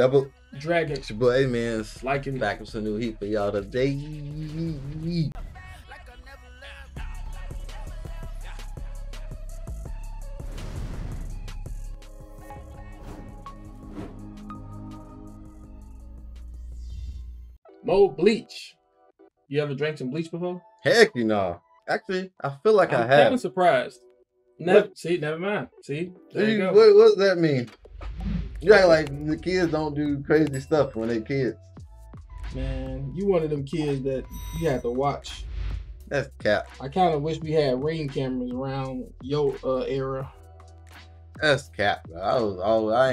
Double Dragon. It's your boy A-Man's back with some new heat for y'all today. Mo Bleach. You ever drank some bleach before? Heck, you know. Actually, I feel like I have. I'm surprised. Never mind. See, there you go. What does that mean? You act like the kids don't do crazy stuff when they kids. Man, you one of them kids that you have to watch. That's cap. I kind of wish we had ring cameras around your era. That's cap. I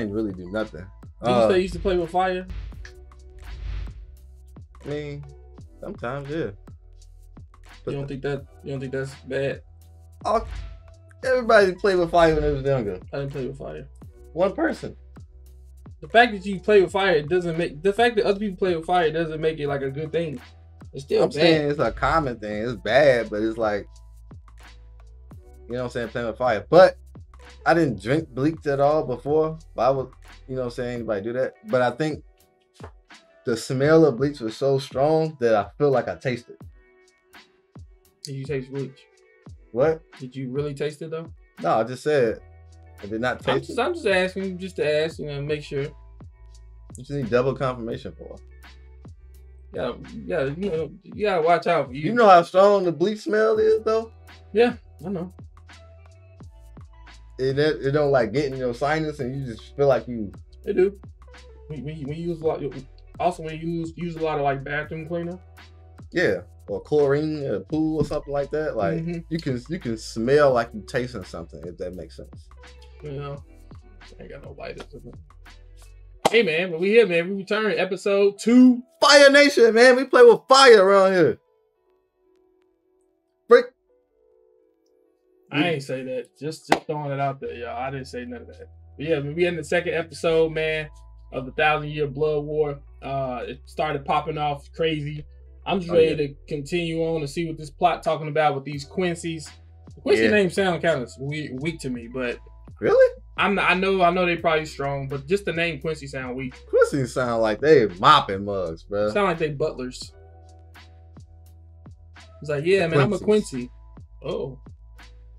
ain't really do nothing. Did you say you used to play with fire? I mean, sometimes, yeah. But you don't think that's bad? Everybody played with fire when they was younger. I didn't play with fire. One person. The fact that you play with fire doesn't make the fact that other people play with fire doesn't make it like a good thing. It's still bad. I'm saying it's a common thing. It's bad, but it's like, you know what I'm saying, playing with fire. But I didn't drink bleach at all before. Why would, you know what I'm saying, anybody do that? But I think the smell of bleach was so strong that I feel like I tasted it. Did you taste bleach? What? Did you really taste it though? No, I just said I did not taste it. I'm just asking you just to ask, you know, make sure. You just need double confirmation for. Yeah, you know, you gotta watch out for you. You know how strong the bleach smell is though? Yeah, I know. It don't like get in your sinus and you just feel like you. It do. When you use a lot, also when you use a lot of like bathroom cleaner. Yeah. Or chlorine in a pool or something like that. Like you can smell like you tasting something, if that makes sense. You know, I ain't got no lighters. Hey man, but we here, man. We return episode 2, Fire Nation, man. We play with fire around here. Break. I ain't say that. Just throwing it out there, y'all. I didn't say none of that. But yeah, we in the second episode, man, of the 1000-Year Blood War. It started popping off crazy. I'm just ready to continue on and see what this plot talking about with these Quincy's. Quincy names sound kind of weak to me, but really, I know they probably strong, but just the name Quincy sound weak. Quincy sound like they mopping mugs, bro. Sound like they butlers. He's like, yeah, man, I'm a Quincy. Oh,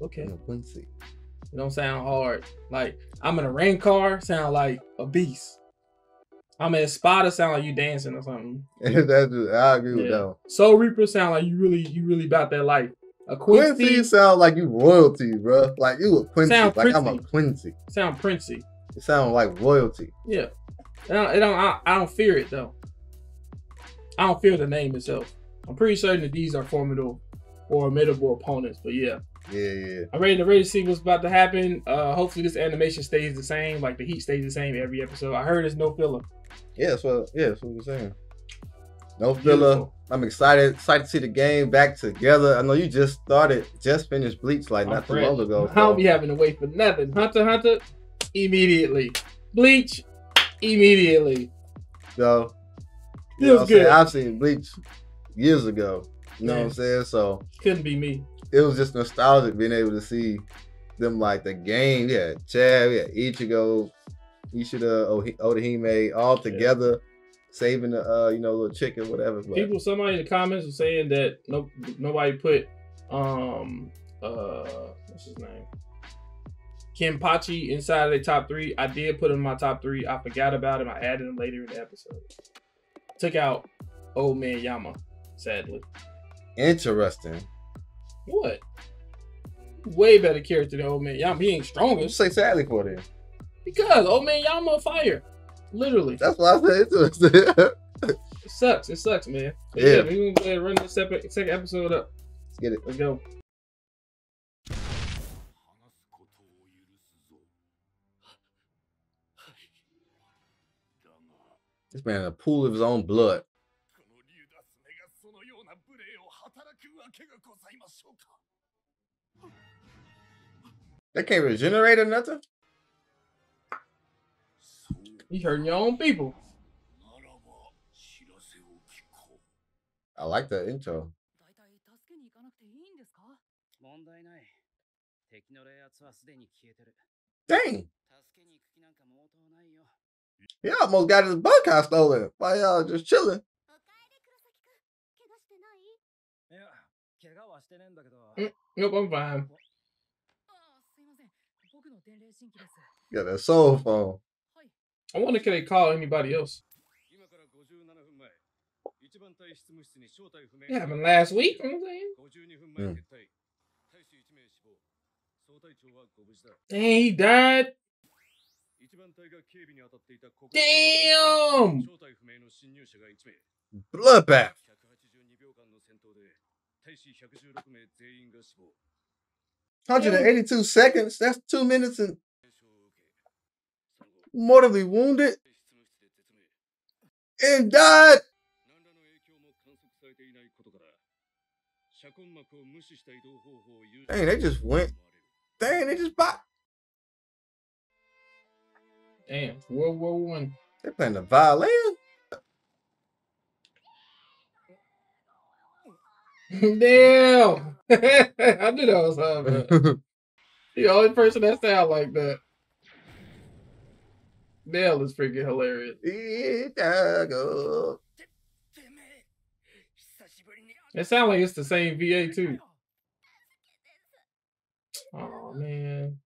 okay. I'm a Quincy. It don't sound hard. Like I'm an Arrancar. Sound like a beast. I mean, Spider sound like you dancing or something. That's just, I agree with that one. Soul Reaper sound like you really about that life. A Quincy sound like you royalty, bro. Like you a Quincy. Sound like princey. I'm a Quincy. Sound princey. It sound like royalty. Yeah. I don't fear it though. I don't fear the name itself. I'm pretty certain that these are formidable opponents, but yeah. Yeah. I'm ready to see what's about to happen. Hopefully this animation stays the same, like the heat stays the same every episode. I heard it's no filler. Yeah, that's what we're saying. No filler. I'm excited to see the game back together. I know you just finished Bleach like not too long ago. I don't be having to wait for nothing. Hunter, immediately. Bleach, immediately. So, you know good. I've seen Bleach years ago. You know what I'm saying? So couldn't be me. It was just nostalgic being able to see them like the game. Yeah, Chad, yeah, Ichigo, Ishida, Odahime, all together, saving the you know, little chick or whatever. But somebody in the comments was saying that nobody put what's his name? Kenpachi inside of their top 3. I did put him in my top 3. I forgot about him. I added him later in the episode. Took out old man Yama, sadly. Interesting. What? Way better character than old man Yama. He ain't stronger. You say sadly for them. Because old man Yama on fire. Literally. That's what I said to him. It sucks, man. But yeah. We're going to go ahead and run this second episode up. Let's get it. Let's go. This man in a pool of his own blood. They can't regenerate or nothing? You hurting your own people. I like that intro. Dang. He almost got his bunkai stolen while y'all just chilling. Nope, I'm fine. Got that soul phone. I wonder can they call anybody else? It happened last week. Dang, he died. Damn! Bloodbath. Damn. 182 seconds. That's 2 minutes and mortally wounded and died. Dang, they just went. Dang, they just bought. Damn, World War I. They're playing the violin. Damn. I knew that was hard. The only person that sound like that. Dale is freaking hilarious. It sounds like it's the same VA too. Oh man.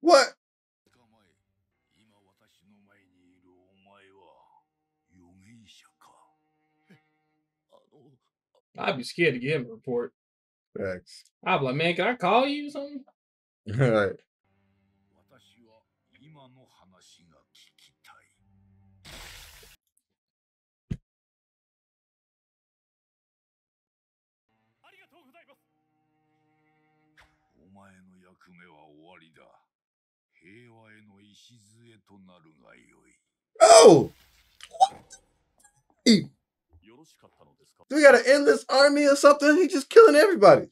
What? I'd be scared to get him a report. Thanks. I'd be like, man, can I call you or something? All right. Oh! Do we got an endless army or something? He's just killing everybody.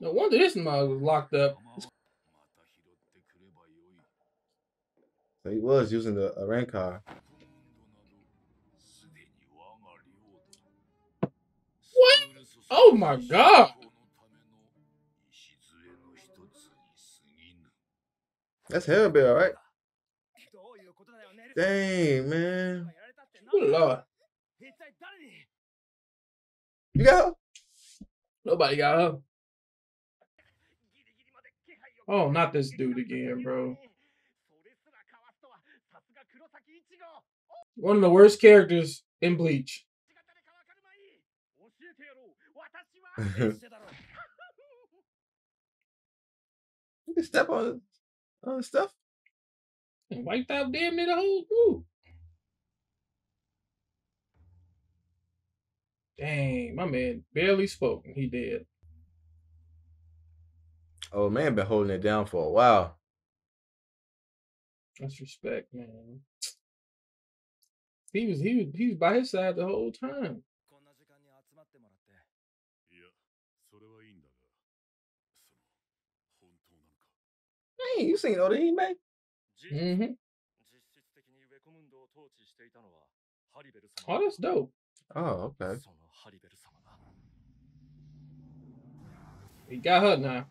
No wonder this mug was locked up. So he was using the Arrancar. What? Oh my god! That's Hellbear, right? Dang, man. Good Lord. You got her? Nobody got her. Oh, not this dude again, bro. One of the worst characters in Bleach. You can step on it. Other stuff. And wiped out damn near the whole crew. Dang, my man barely spoke and he dead. Oh man, been holding it down for a while. That's respect, man. He was by his side the whole time. Hey, you seen Odahime? Mm-hmm. Oh, that's dope. Oh, okay. He got her now.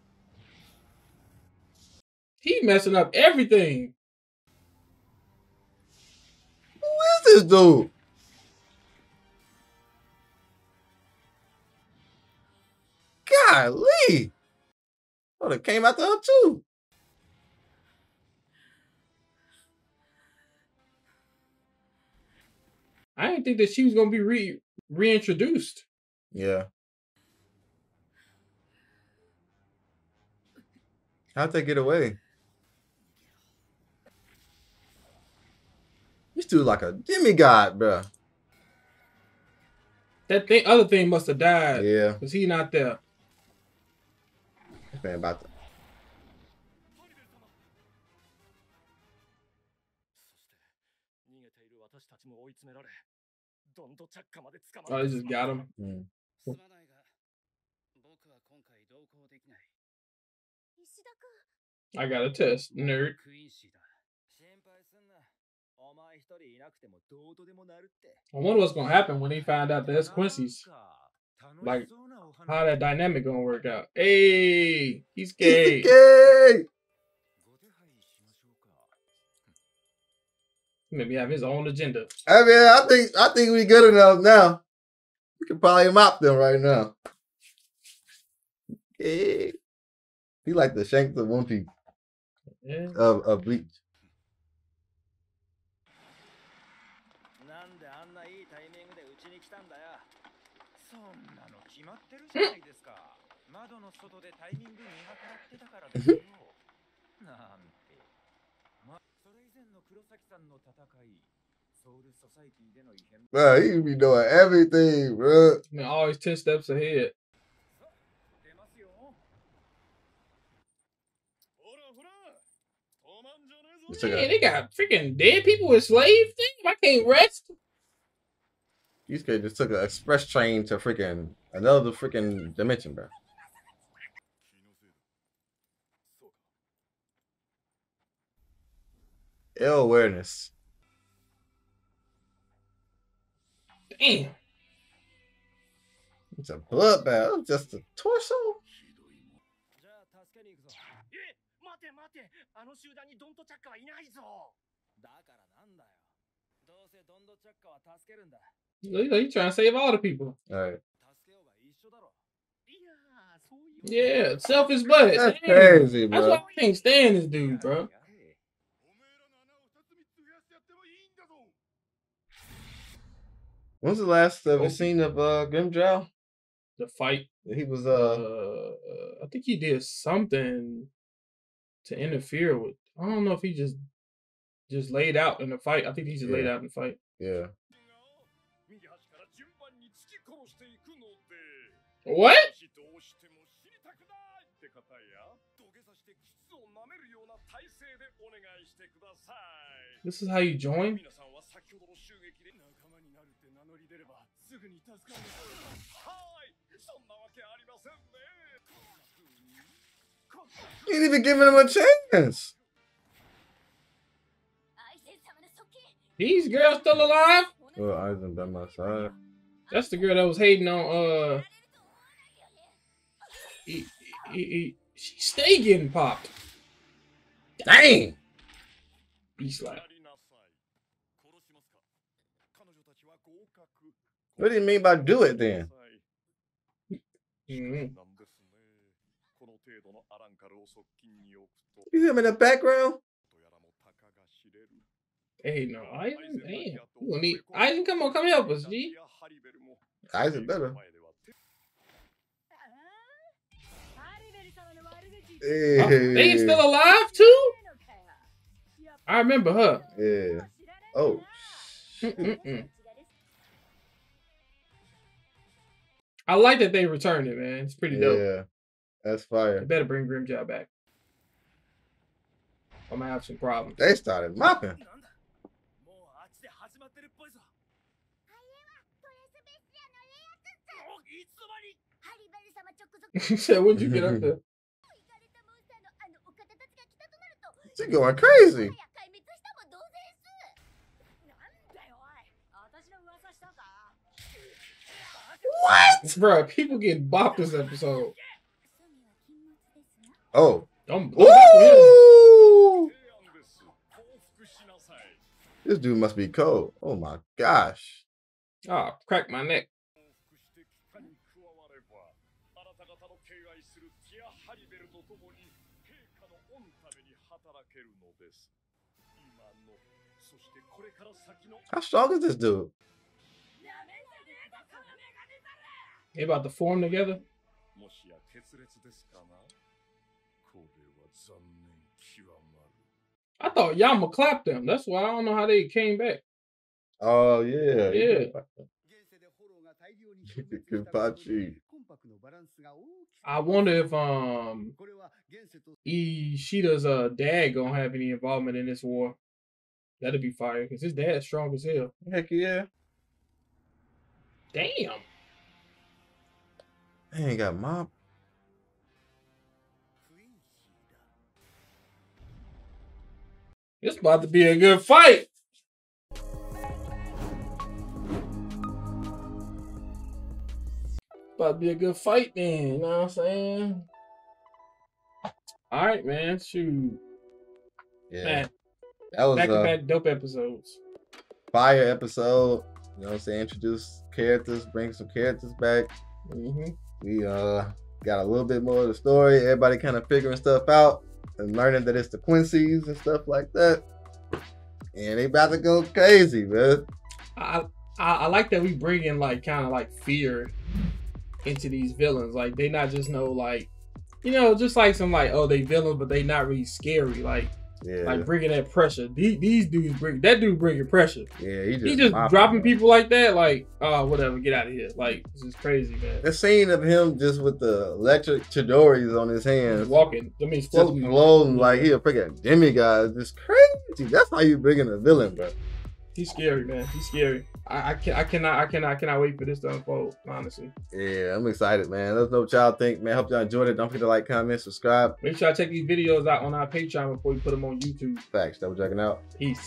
He messing up everything. Who is this dude? Golly. Oh, they came after her too. I didn't think that she was gonna be reintroduced. Yeah. How'd they get away? This dude like a demigod, bro. That thing, other thing must have died. Yeah. Cause he not there. This man about to. Oh, I just got him. Mm. I got a test, nerd. I wonder what's gonna happen when they find out that that's Quincy's. Like, how that dynamic gonna work out? Hey, he's gay. He's gay. Maybe have his own agenda. I mean, I think we good enough now. We can probably mop them right now. Hey. He like the Shanks of One Piece. Yeah. Of Bleach. Bro, he be doing everything, bro. Man, always 10 steps ahead. Man, they got freaking dead people as slaves. I can't rest. These guys just took an express train to freaking another freaking dimension, bro. Ill awareness. Damn. It's a bloodbath. Just a torso. You trying to save all the people. All right. Yeah, selfish blood. That's crazy, bro. That's why we can't stand this dude, bro. When's the last scene of Grimmjow? The fight. He was I think he did something to interfere with. I don't know if he just laid out in the fight. I think he just laid out in the fight. Yeah. What? This is how you join? You ain't even giving him a chance. These girls still alive? Well, Aizen by my side. That's the girl that was hating on she stay getting popped. Dang. Beast like. What do you mean by do it then? You hear him in the background? Hey, no, Aizen, damn. Aizen, come on, come help us, G. Aizen better. Hey. Oh, they still alive too? I remember her. Yeah. Oh. I like that they returned it, man. It's pretty dope. Yeah, that's fire. They better bring Grimmjow back. I'm gonna have some problems. They started mopping. So when'd you get up there? She going crazy. What? Bro, people getting bopped this episode. Oh. Ooh! This dude must be cold. Oh my gosh. Oh, I cracked my neck. How strong is this dude? They about to form together. I thought Yama clapped them. That's why I don't know how they came back. Oh yeah, yeah. Kenpachi. I wonder if Ishida's dad gonna have any involvement in this war. That'd be fire because his dad's strong as hell. Heck yeah. Damn. They ain't got mob. It's about to be a good fight. About to be a good fight then, you know what I'm saying? All right, man, shoot. Yeah. Man, that was back-to-back dope episodes. Fire episode. You know what I'm saying? Introduce characters, bring some characters back. Mm-hmm. We got a little bit more of the story. Everybody kind of figuring stuff out and learning that it's the Quincy's and stuff like that. And they about to go crazy, man. I like that we bring in like kind of like fear into these villains. Like they not just know like, you know, just like some like, oh, they villains, but they not really scary. Like, yeah, like bringing that pressure. These dudes bring that dude bringing pressure. Yeah, he just dropping up people like that. Like, oh, whatever, get out of here. Like, this is crazy, man. The scene of him just with the electric Chidoris on his hands, he's walking. I mean, floating, like he a freaking demigod. It's crazy. That's how you bring in a villain, bro. He's scary, man. He's scary. I cannot wait for this to unfold, honestly. Yeah, I'm excited, man. Let us know what y'all think, man. Hope y'all enjoyed it. Don't forget to like, comment, subscribe. Make sure I check these videos out on our Patreon before we put them on YouTube. Facts. Double checking out. Peace.